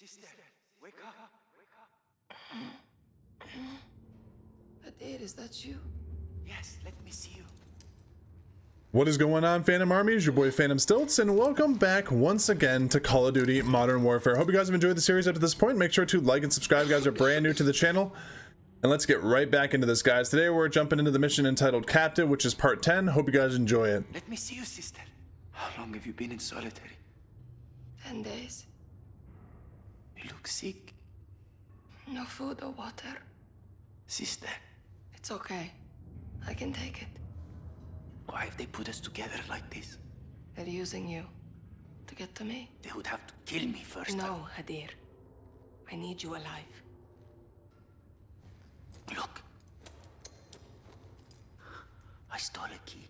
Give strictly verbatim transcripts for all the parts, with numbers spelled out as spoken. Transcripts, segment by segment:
Sister, wake up! Wake up! Hadir, is that you? Yes, let me see you. What is going on, Phantom Army? It's your boy Phantom Stilts, and welcome back once again to Call of Duty Modern Warfare. Hope you guys have enjoyed the series up to this point. Make sure to like and subscribe, you guys are brand new to the channel. And let's get right back into this, guys. Today we're jumping into the mission entitled Captive, which is part ten. Hope you guys enjoy it. Let me see you, sister. How long have you been in solitary? Ten days. You look sick. No food or water. Sister. It's okay. I can take it. Why have they put us together like this? They're using you to get to me. They would have to kill me first. No, Hadir. I need you alive. Look. I stole a key.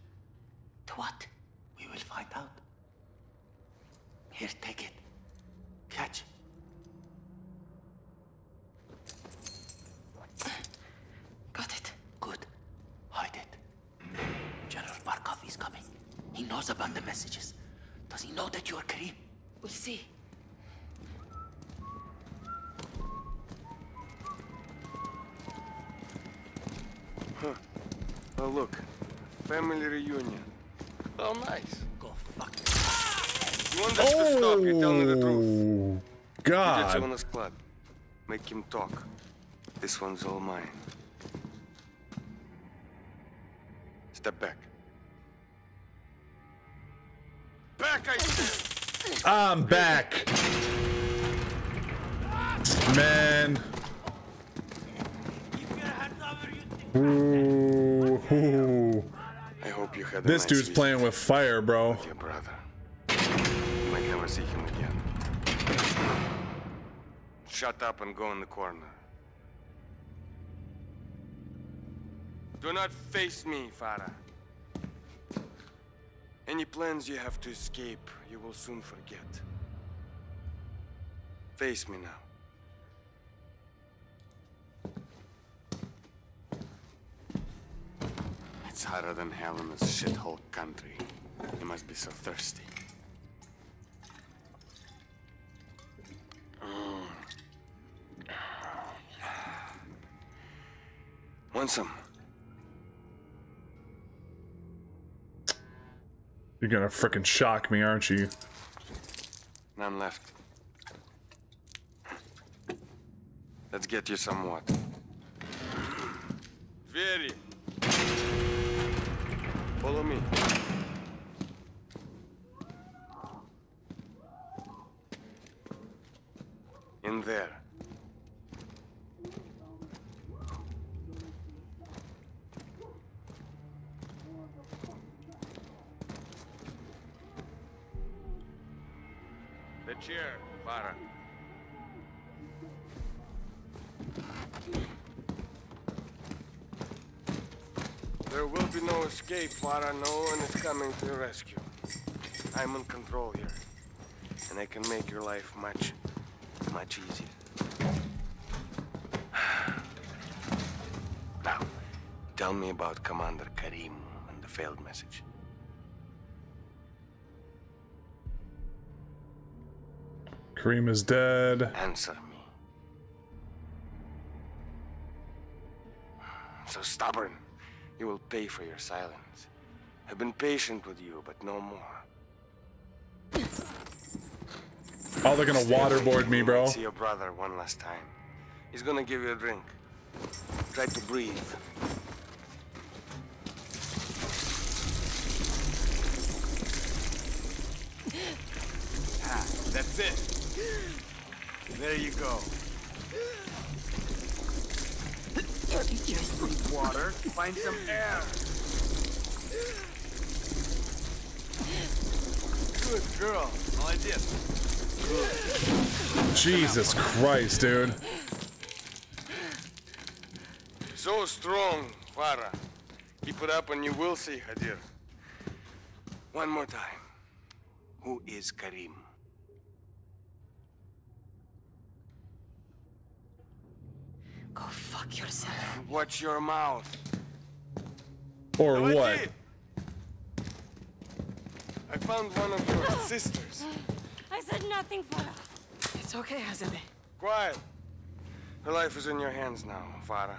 To what? We will find out. Here, take it. Catch. Got it. Good. Hide it. General Barkov is coming. He knows about the messages. Does he know that you are Karim? We'll see. Huh. Oh, look. Family reunion. Oh, nice. Go fuck yourself. You want that to stop? You tell me the truth. God. On club. Make him talk. This one's all mine. Step back. Back, I said. I'm back. Man. Ooh. I hope you had this nice dude's playing with fire, bro. With your brother. You might never see him again. Shut up and go in the corner. Do not face me, Farah. Any plans you have to escape, you will soon forget. Face me now. It's harder than hell in this shithole country. You must be so thirsty. Mm. Want some? You're gonna frickin' shock me, aren't you? None left. Let's get you some water. Very. Follow me. In there. The chair, Farah. There will be no escape, Farah. No one is coming to your rescue. I'm in control here, and I can make your life much, much easier. Now, tell me about Commander Karim and the failed message. Karim is dead. Answer me. I'm so stubborn. You will pay for your silence. I've been patient with you, but no more. Oh, they're gonna waterboard me, bro. See your brother one last time. He's gonna give you a drink. Try to breathe. Ah, that's it. There you go. Drink water, find some air. Good girl. All I did. Good. Jesus Christ, dude. So strong, Farah. Keep it up and you will see, Hadir. One more time. Who is Karim? Go fuck yourself. Watch your mouth. Or now what? I found one of your no. sisters. I said nothing for her. It's It's okay, Azadeh. Quiet. Her life is in your hands now, Farah.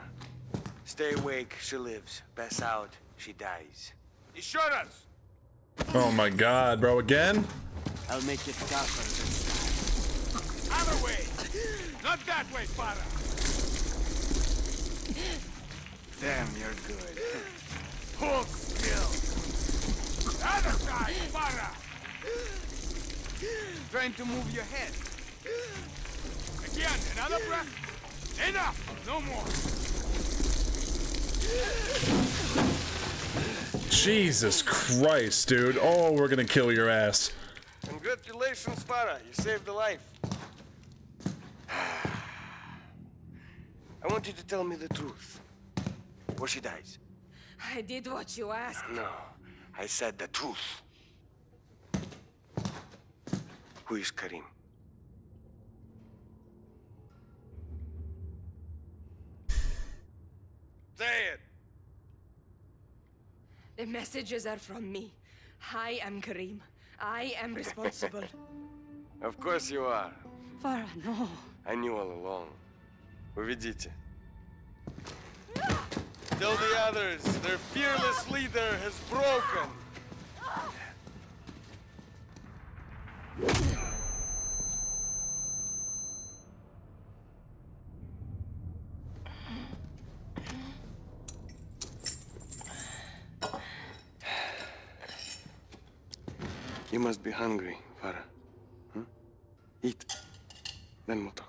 Stay awake, she lives. Pass out, she dies. Insurance! Oh my god, bro, again? I'll make it tougher this time. Other way! Not that way, Farah! Damn, you're good. Hold still! Other side, Farah! Trying to move your head. Again, another breath? Enough! No more! Jesus Christ, dude. Oh, we're gonna kill your ass. Congratulations, Farah. You saved a life. I want you to tell me the truth. Or she dies. I did what you asked. No, I said the truth. Who is Karim? Say it. The messages are from me. I am Karim. I am responsible. Of course you are. Farah, no. I knew all along. Уведите. Tell the others, their fearless leader has broken. You must be hungry, Farah. Hmm? Eat. Then we'll talk.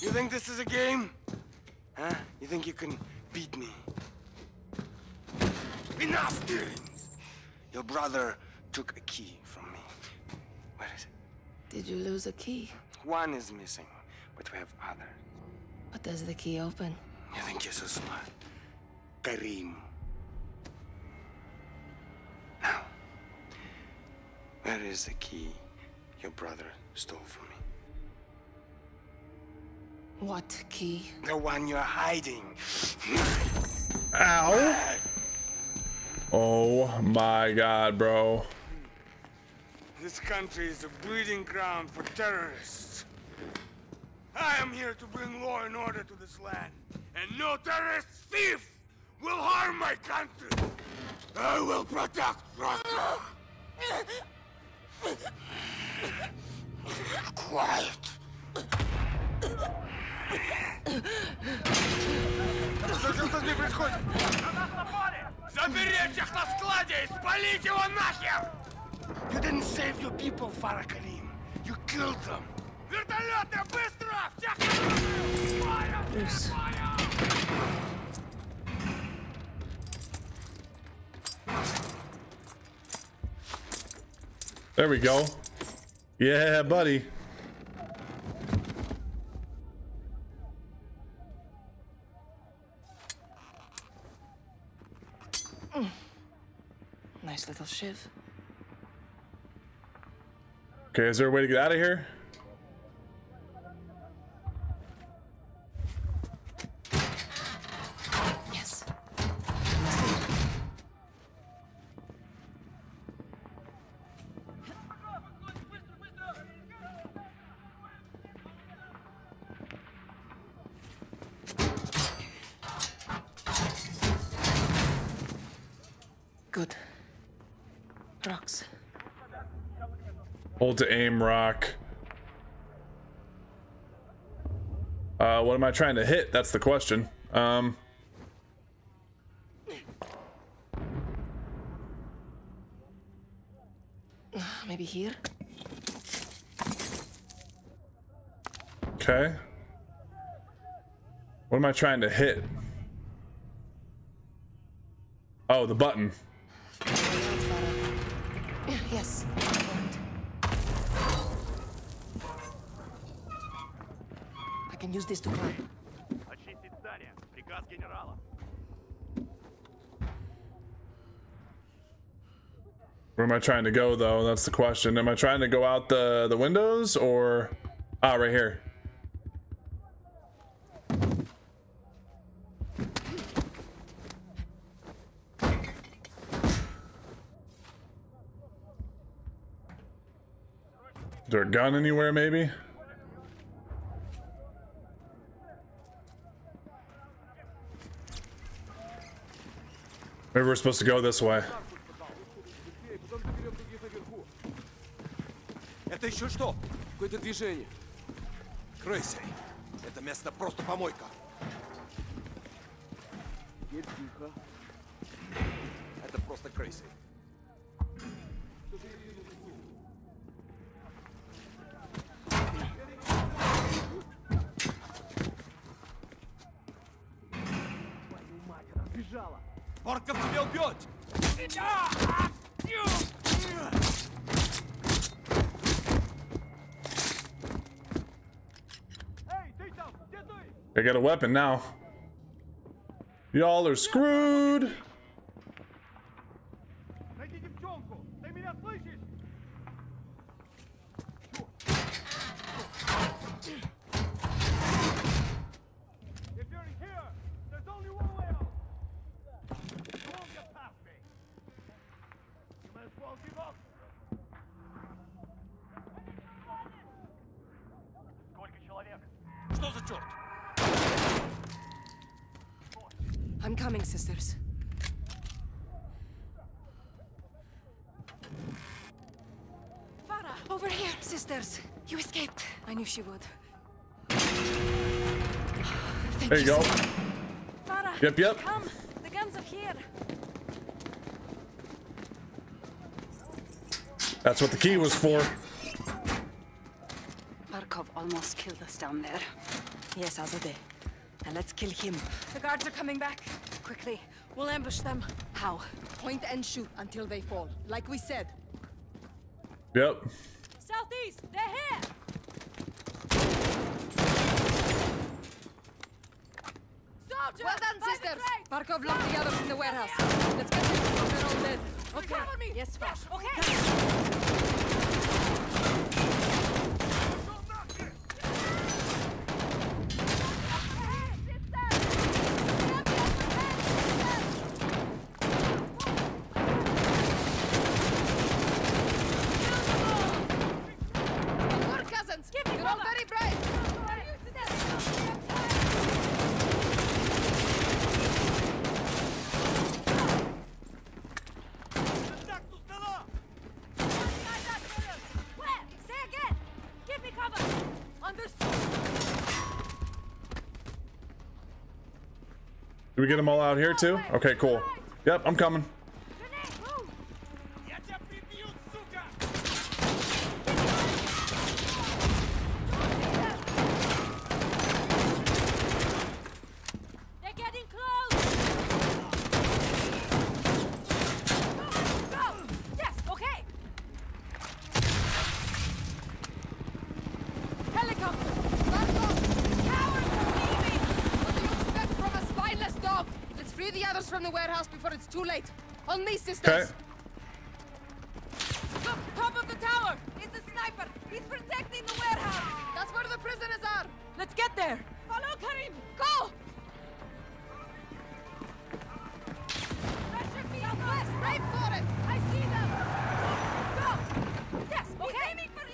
You think this is a game? Huh? You think you can beat me? Enough! Your brother took a key from me. Where is it? Did you lose a key? One is missing, but we have others. What does the key open? You think you're so smart? Karim. Now, where is the key your brother stole from me? What key? The one you're hiding. Ow! Oh my god, bro. This country is a breeding ground for terrorists. I am here to bring law and order to this land. And no terrorist thief will harm my country. I will protect Russia! Quiet! Что со мной происходит? Заберите их на складе и спалить его нахер! You didn't save your people, Farah Karim. You killed them. Вертолетная, быстро! Всех! Фаер! Фаер! There we go. Yeah, buddy. Mm. Nice little shiv. Okay, is there a way to get out of here? Good. Rocks. Hold to aim rock. Uh, what am I trying to hit? That's the question. Um. Maybe here? Okay. What am I trying to hit? Oh, the button. Yes. I can use this to climb. Where am I trying to go, though? That's the question. Am I trying to go out the the windows or ah, right here? there a gun anywhere, maybe? Maybe we're supposed to go this way. Это еще что? Какое-то движение. Крейсер. Это место просто помойка. Это просто крейсер. Барков тебя убьет! They got a weapon now. Y'all are screwed. I'm coming, sisters. Farah, over here, sisters. You escaped. I knew she would. Thank there you go. Farah, yep, yep. Come, the guns are here. That's what the key was for. Barkov almost killed us down there. Yes, Azadeh. Now let's kill him. The guards are coming back. Quickly. We'll ambush them. How? Point and shoot until they fall. Like we said. Yep. Southeast, they're here! Soldiers! Well done, sisters! Barkov locked the others in the warehouse. Let's get this one. They're all dead. Okay. Cover me. Yes, Farah. Okay. Did we get them all out here too? Okay, cool. Yep, I'm coming. Too late. On me, sisters. Okay. Look, top of the tower. It's a sniper. He's protecting the warehouse. That's where the prisoners are. Let's get there. Follow Karim. Go. That should be out west. Right for it. I see them. Go. Yes. Okay. He's aiming for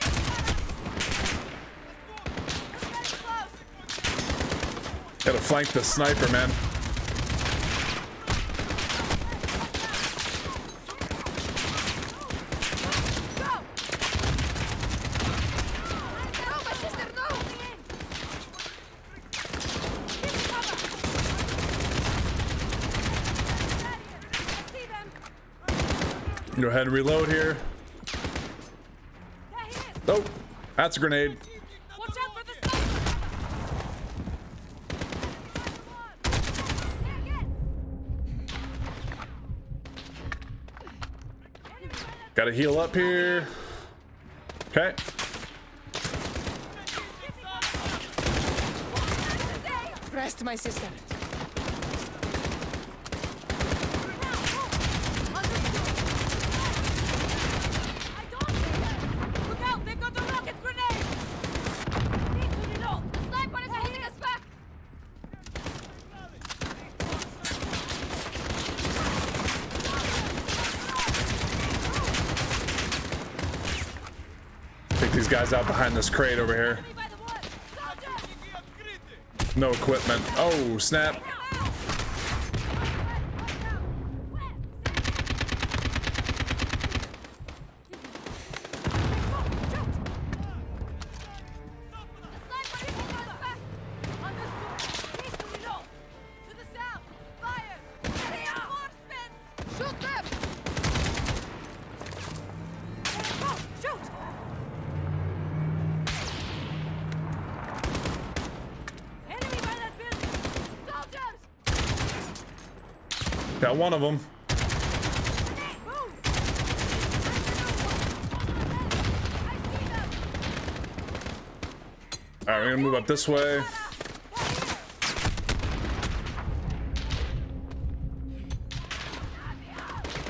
you, Sarah. Let's go. Close. Gotta flank the sniper, man. Go ahead and reload here. Oh, that's a grenade. Watch out for the sniper. Gotta heal up here. Okay. Rest, my sister. take these guys out behind this crate over here. No equipment. Oh, snap. Got one of them. All right, we're gonna move up this way.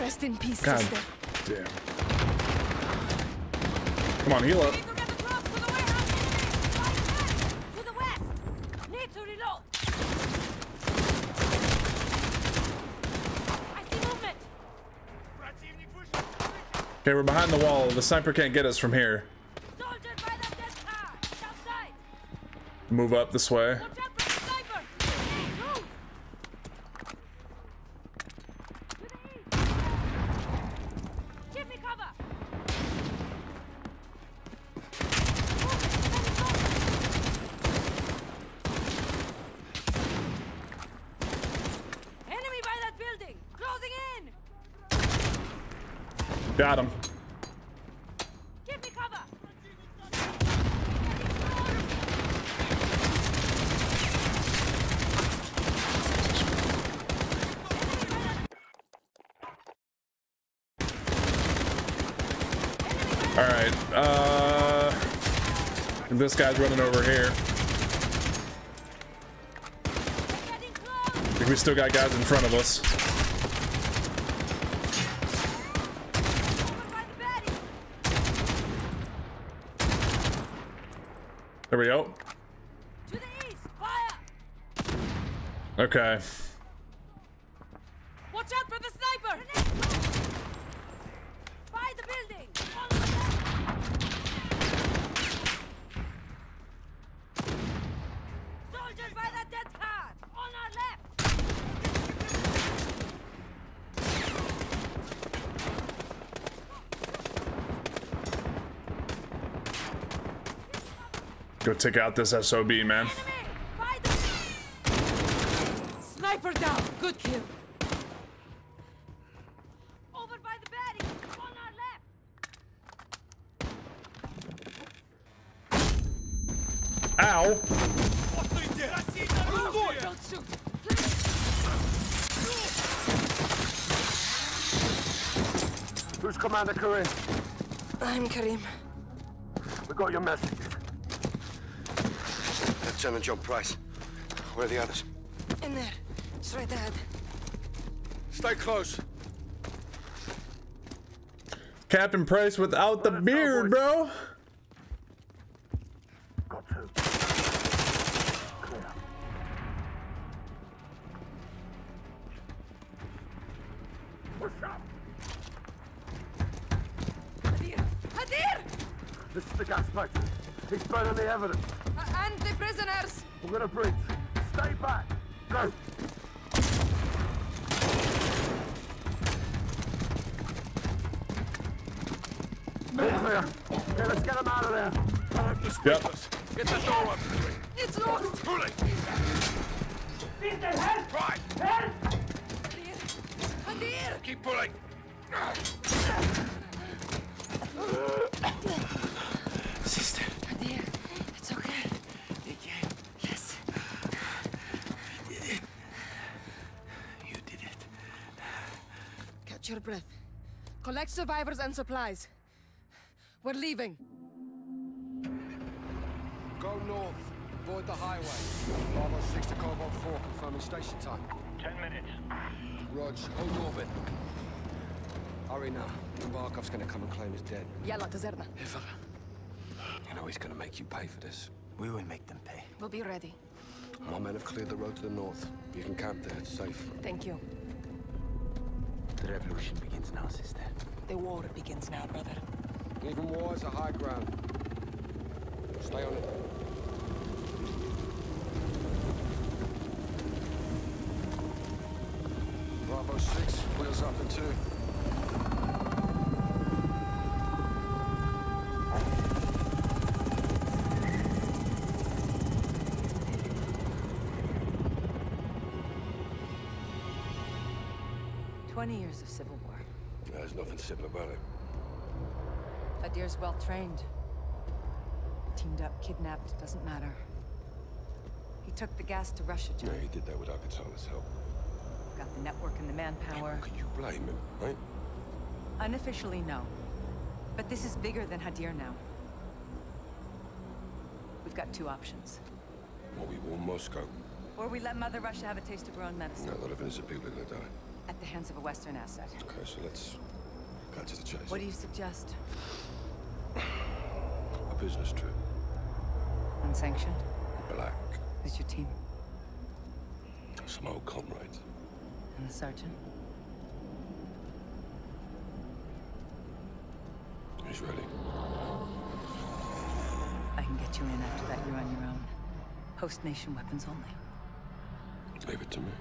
Rest in peace, God sister. Damn. Come on, heal up. Okay, we're behind the wall. The sniper can't get us from here. Move up this way. Got him. Give me cover. All right. Uh, this guy's running over here. I think we still got guys in front of us. There we go. To the east, fire. Okay. Watch out for the sniper. By the building. Soldiers by that death card. On our left. Go take out this S O B, man. Sniper down. Good kill. Over by the batty. On our left. Ow. Don't shoot. Who's Commander Karim? I'm Karim. We got your message. Lieutenant John Price. Where are the others? In there. It's right ahead. Stay close. Captain Price without the beard, bro. Got two. Clear. Push up. Hadir. Hadir. This is the gaslighter. He's burning the evidence. And the prisoners! We're gonna breach. Stay back! Go! Clear. Okay, let's get them out of there. Yep. Get that door up. It's locked! Too late! Need the help! Right! Help! Hadir! Keep pulling! Sister! Hadir! Your breath. Collect survivors and supplies. We're leaving. Go north. Avoid the highway. Bravo six to Cobalt four, confirming station time. Ten minutes. Rog, hold orbit. Hurry now. Barkov's gonna come and claim his dead. Yalla to Zerna. Hey, Farah. You know he's gonna make you pay for this. We will make them pay. We'll be ready. My men have cleared the road to the north. You can camp there. It's safe. Thank you. The revolution begins now, sister. The war begins now, brother. Even war is a high ground. Stay on it. Bravo six, wheels up in two. Twenty years of civil war. There's nothing civil about it. Hadir's well trained. Teamed up, kidnapped, doesn't matter. He took the gas to Russia, John. Yeah, he did that with Arcatala's help. Got the network and the manpower. Can you blame him, right? Unofficially, no. But this is bigger than Hadir now. We've got two options. Or we warn Moscow. Or we let Mother Russia have a taste of her own medicine. No, a lot of innocent people are gonna die. At the hands of a Western asset. Okay, so let's cut to the chase. What do you suggest? A business trip. Unsanctioned? Black. Who's your team? Some old comrades. And the sergeant? He's ready. I can get you in after that. You're on your own. Host nation weapons only. Leave it to me.